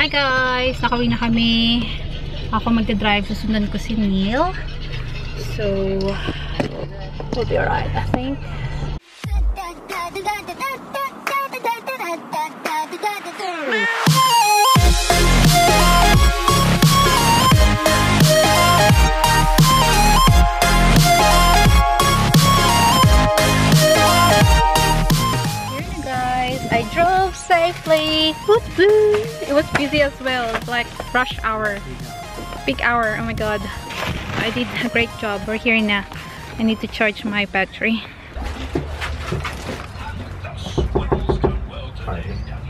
Hi guys! Nakauwi na kami. Ako magdadrive. Susundan ko si Neil. So, we'll be alright, I think. Safely. Woop woop. It was busy as well. It's like rush hour, peak hour. Oh my god, I did a great job. We're here now. I need to charge my battery.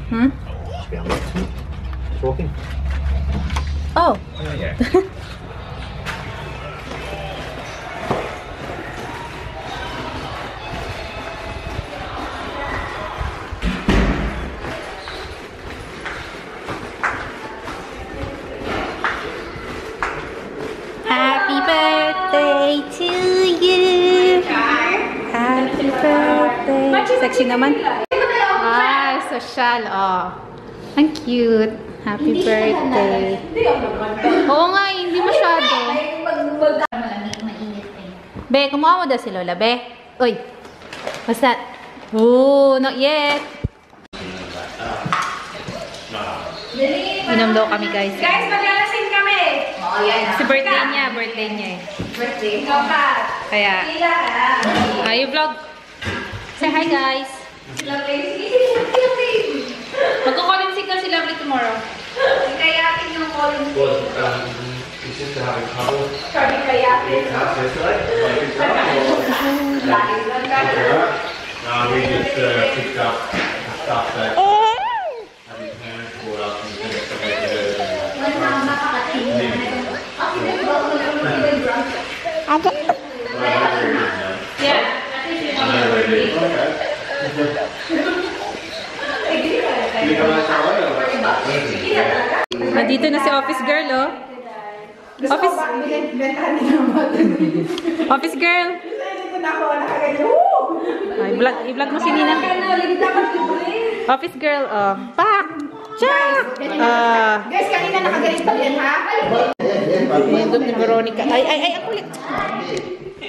Hmm? Oh. Naman. Ah, social. Oh. Ang cute. Happy birthday. Oo nga, hindi masyado. Be, kumuha mo daw si Lola, be. Uy. What's that? Oh, not yet. Inom daw kami, guys. Guys, maglalasing kami. Si birthday niya eh. Birthday. Kaya. Ay, vlog. Say hi, guys. Lovely. Magko-calling signal si Lovely tomorrow. Kayakin yung calling. It's just to have a couple. Sorry, kayakin. No, we just picked up stuff that having parents brought up and things to make it. Yeah. Nandito na si office girl, oh. Office girl. I-vlog mo si Nina. Office girl, oh. Pak! Chak! Guys, kanina nakagaling pa yan, ha? Ito ni Veronica. Ay, ang kulit. No.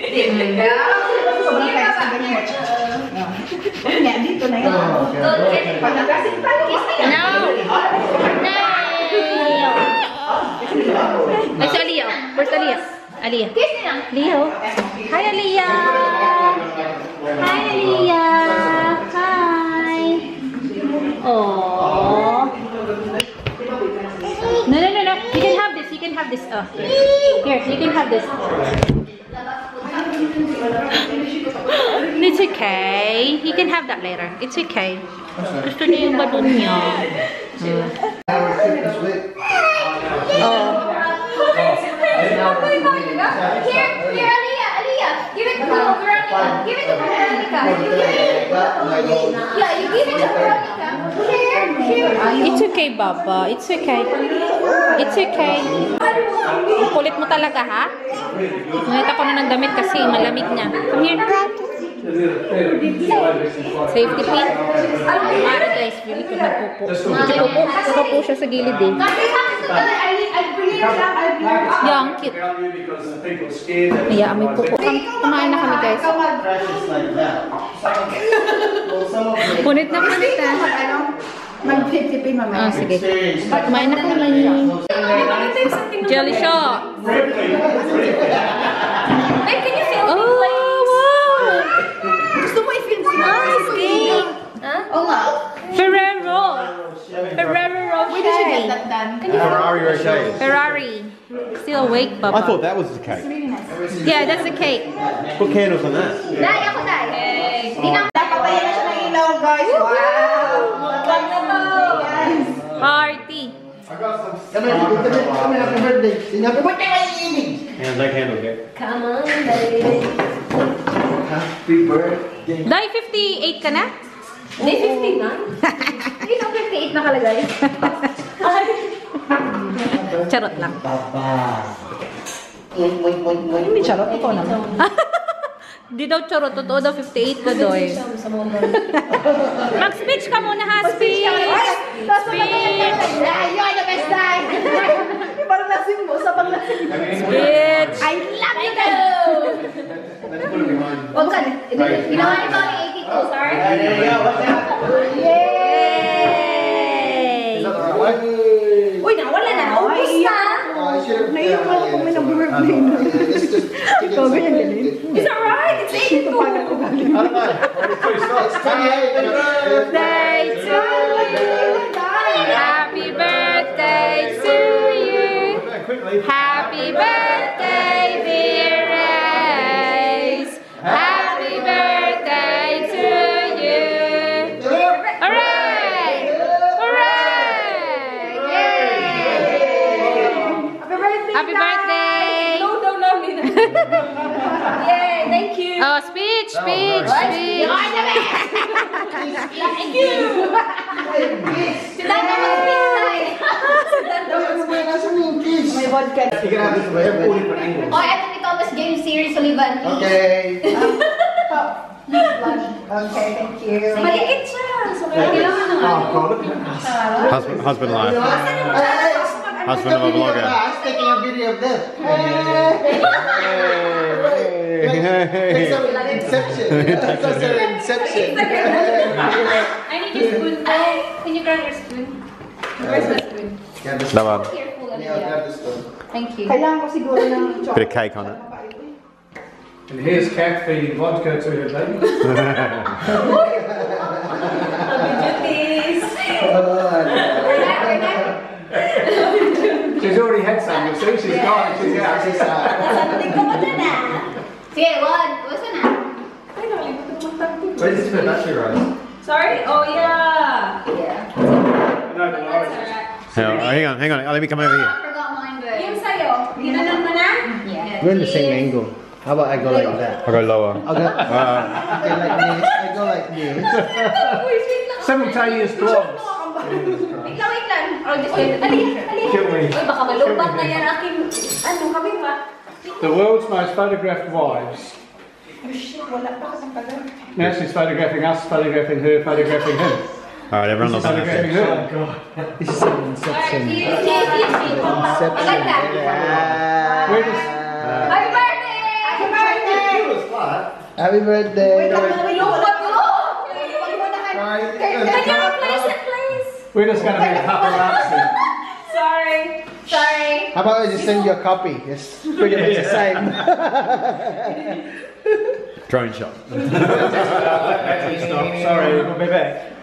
It's Aliyah. Where's Aliyah? Aliyah. Leo. Hi, Aliyah. Hi, Aliyah. Hi. Oh. No. You can have this. Oh. Here, you can have this. It's okay. You can have that later. It's okay. Gusto niya yung balon niya. Here, Aliyah. Give it to Veronica. Yeah, you give it to Veronica. Here. It's okay, Baba. It's okay. It's okay. Kulit mo talaga, ha? Ngunit ako na ng damit kasi malamig niya. Come here. Safety pin. Para guys, really ko nagpupo. Nagpupo siya sa gilid eh. Yung cute. Kaya amoy pupo. Kumain na kami guys. Punit na punit na. Mag-50p mamaya. Oh, sige. Kumain na kami. Jelly shot. Ay, can you feel me? Hola. Ferrari. Where did you get that done? Ferrari or cake? Ferrari. Still awake, Bubba. I thought that was the cake. It's really nice. Yeah, that's the cake. Put candles on that. Hey. Wow. Party. I got some. Coming up for birthday. Happy birthday. And that candle here. Come on, baby. Happy birthday. Day 58 ka na? Day 50 na? Hindi na 58 nakalagay. Charot lang. Hindi charot, ikaw naman. Hindi daw charot, totoo daw 58 na daw eh. Mag-speech ka muna ha, speech! Speech! Wag ka. Ginawa ni Tony 82, sir. Yay! Uy, nawala na. Ubus na. Naiyak ako kung may nag-birthday na. Sabi niya galing. It's alright. It's 82. It's birthday to you. Happy birthday to you. Happy birthday, dear. Happy birthday to you! Hooray! Hooray! Yay! Happy birthday! Happy birthday! No. Yay! Thank you. Oh, speech. Thank you. Sila naman speech tayo. May vodka. Oh, eto ni Thomas Game Series Sullivan. Okay. Okay, thank you. Maliit siya. Husband life. Husband of a vlogger. Taking a video of this. Hey. Inception. I need your spoon. Can you grab your spoon? Where's my spoon? Grab the spoon. Thank you. Bit of cake on it. And here's cat feeding vodka to her baby. She's already had some, you see? She's gone, she's out, she's out. Yeah, what? What's her name? Where's this pistachio rice? Sorry? Oh, yeah. Yeah. No, that's alright. Hang on, let me come over here. I forgot mine, but... You know what I mean? Yeah. We're in the same angle. How about I go like that? I go lower. I go like this. 7 years vlogs. Wait lang. Oh, just wait. Ali. Kill me. Uy, baka malumbat na yan aking, kami ba? The world's most photographed wives. Now she's photographing us, photographing her, photographing him. Alright, everyone loves that. Oh, God. This is an Inception. Inception. I like that. Happy birthday! Can you replace it, please? We're just going to make paparazzi. Sorry. How about I just send you a copy? It's pretty much the same. Drone shot. Sorry, we'll be back.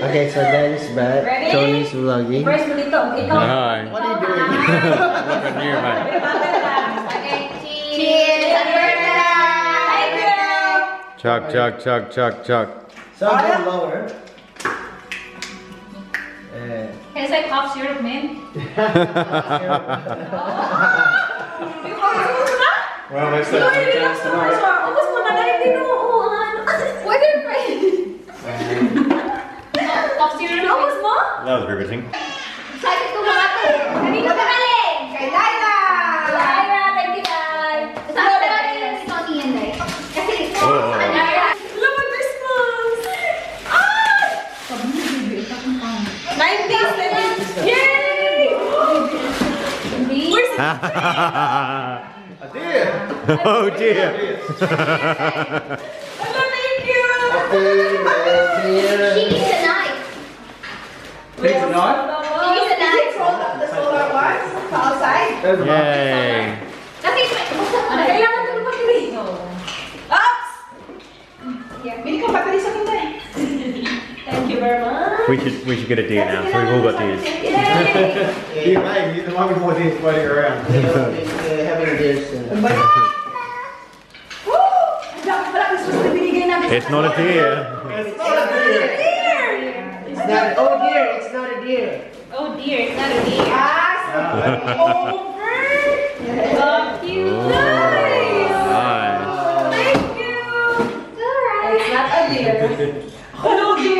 Okay, so Daddy's back. Ready? Tony's vlogging. Where's Melito? Hi. What are you doing? Look at you, man. Cheers! Happy birthday! Thank you! Chuck. So I go lower. Can I say pop syrup, man? Well, that's the chance tonight. Why did it rain? Pop syrup? That was riveting. I did. Oh dear. Thank you. She needs a knife. She needs a knife. The solar ones for outside. Yay. Thank you very much. We should get a deer now. So we've all got deers. You may the one with more deers floating around. It's not a deer. It's not a deer. Ah, over. You guys. Thank you. It's not a deer.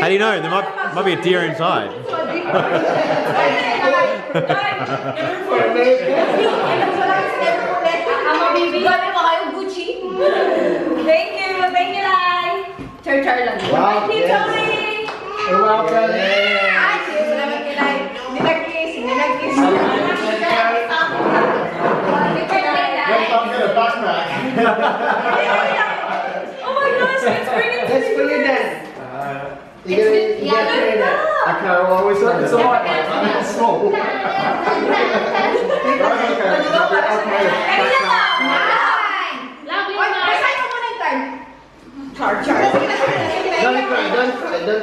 How do you know? There might be a deer inside. Thank you, Lai. Wow, yes. You're welcome. Thank you. appreciate it. Okay, well, always like this. It's all right, I'm small. Don't cry.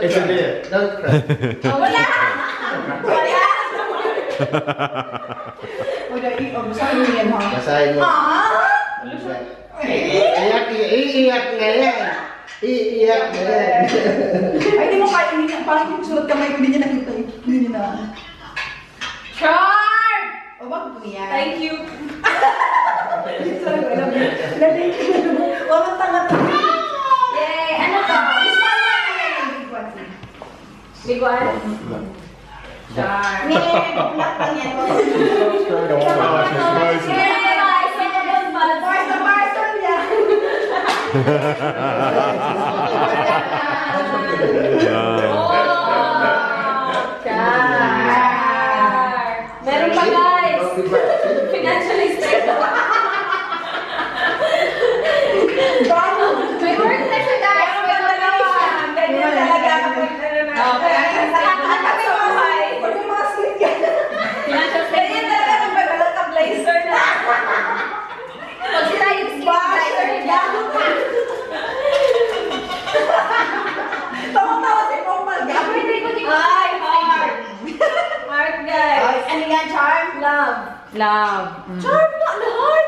It's a beer. Don't cry. Iiyak na rin. Ay, di mo kaya hindi. Parang yung sulat kamay ko, hindi niya nakita. Hindi niya na. Charm! O, bakit kumiyak? Thank you. Sorry, alam niyo. Na-thank you. Walang tanga-tanga. Yay! Ano ka? Gusto mo na kaya yung biguan? Biguan? Charm. May, black lang yan. Meron pa guys! Financially stable! May work na siya guys! May work na siya! Ganyan talaga kapag love. Charm, not the heart.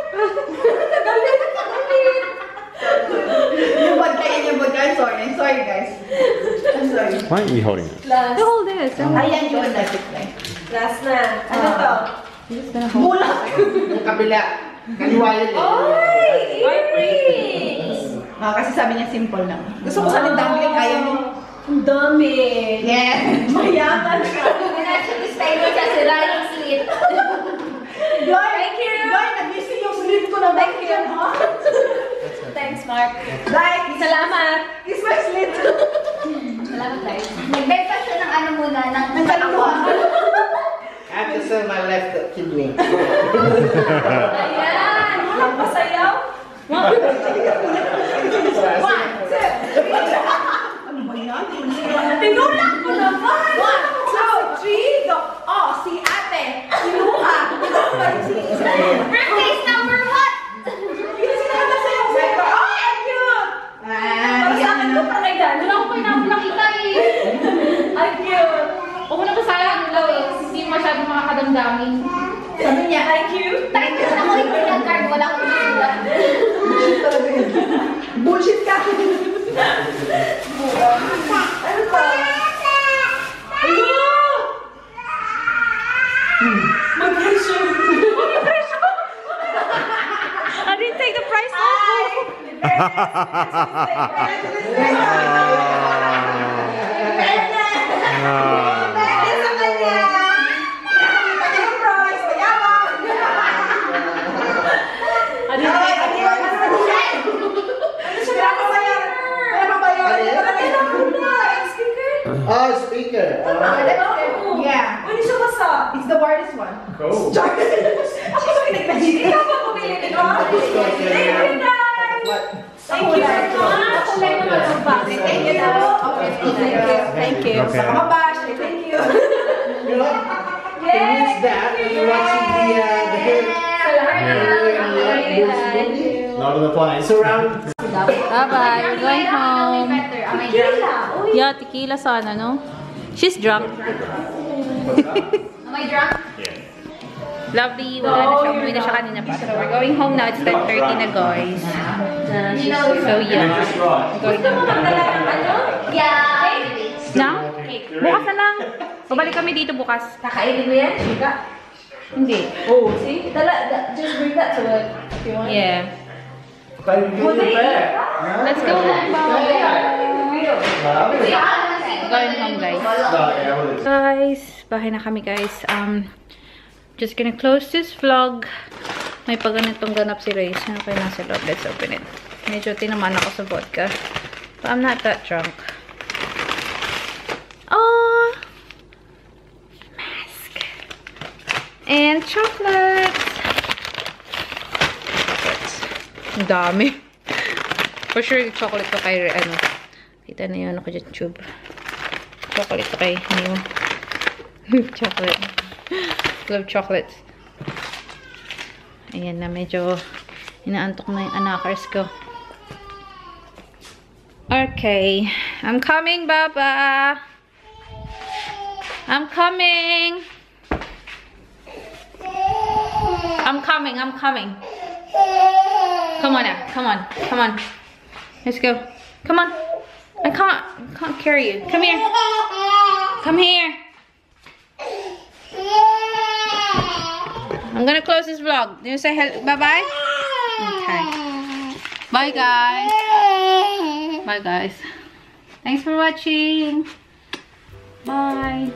Sorry guys. I'm sorry. Why aren't you holding it? Last. Don't hold this. Ayan yun. Last na. Ano to? I'm just gonna hold it. Bulak. Kabila. Kaliwa yun. Oy! Oy, please! Kasi sabi niya simple lang. Gusto ko sabi dumpling. Ayaw mo. Ang dami. Yeah. Mayaman ka. And actually, stable kasi layang slit. Thank you! Nag-missing yung sleep ko na back here, ha? Thanks, Mark. Like! Salamat! It's my sleep! Salamat, guys. Nag-breakfast siya ng ano muna, ng kaluha. I have to sell my left kidney. Ayan! Walang pasayaw! 1, 2, 3! Ano ba yan? Tinulak ko naman! 1, 2, 3, go! Oh, si ate! Sinuha! Birthday is number what? It's number 7. Oh, I'm cute! Pag-iakan ko pa kay Dan. Doon ako pa yung nakita eh. I'm cute. Huwag mo na pasayahan mo daw eh. Hindi masyadong makakadamdamin. Sabi niya, I'm cute. Time is ako yung pinag-card. Wala akong pinag-card. Bullshit talaga yun. Bullshit ka! Ano ba? Ayun! I didn't take the price off. Oh, speaker. Yeah. When you what's up? It's the hardest one. Cool. Thank you. Thank you. Thank you. You watch that and you're watching the Lord of the Flies. Surround. Bye bye. We're going home. Yeah, tequila sana, no? She's drunk. Am I drunk? Yeah. Lovely. Wala na siya. Umuwi na siya kanina pa. So we're going home now. It's 10:30 na, guys. So yeah. Gusto mo magdala ng ano? Yeah. Now? Bukas na lang. Babalik kami dito bukas. Kakainin mo yan? Chika? Hindi. Oh, see? Just bring that to it if you want. Yeah. Let's go home, guys. Guys, bahay na kami, guys. Just gonna close this vlog. May paganitong ganap si Ray. Sino kayo nasa loob? Let's open it. Medyo tinaman ako sa vodka. But I'm not that drunk. Oh, mask. And chocolate. Ang dami. For sure, chocolate ko kay ano. Kita na yun ako dyan, tube. Chocolate tray, Neil. Chocolate. Love chocolates. Ayan na, medyo inaantok na yung anakers ko. Okay. I'm coming, Baba. I'm coming. I'm coming, I'm coming. Come on now, come on, come on. Let's go. Come on. I can't carry you. Come here. Come here. I'm gonna close this vlog. Do you say bye-bye? Okay. Bye guys. Bye guys. Thanks for watching. Bye.